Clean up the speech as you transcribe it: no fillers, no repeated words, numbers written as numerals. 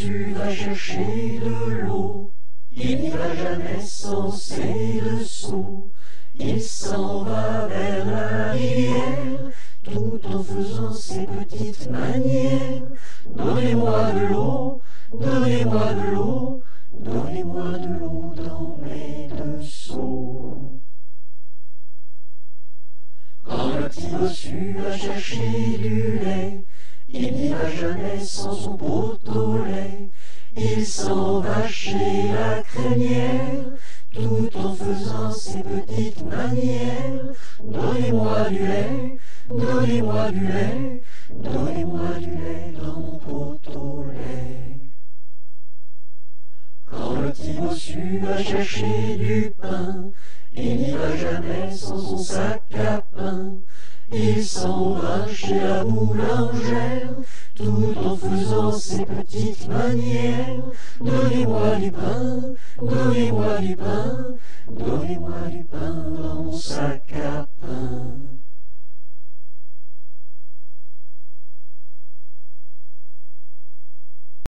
tu vas chercher de l'eau, il n'y va jamais sans ses deux sous. Il s'en va vers la rivière, tout en faisant ses petites manières. Donnez-moi de l'eau, donnez-moi de l'eau, donnez-moi de l'eau dans mes deux seaux. Quand le petit bossu va chercher du lait, il n'y va jamais sans son pot au lait. Il s'en va chez la crémière, tout en faisant ses petites manières. Donnez-moi du lait, donnez-moi du lait, donnez-moi du lait dans mon pot au lait. Quand le petit bossu va chercher du pain, il n'y va jamais sans son sac à pain. Il s'en va chez la boulangère, tout en faisant ses petites manières. Donnez-moi du pain, donnez-moi du pain, donnez-moi du pain dans mon sac à pain.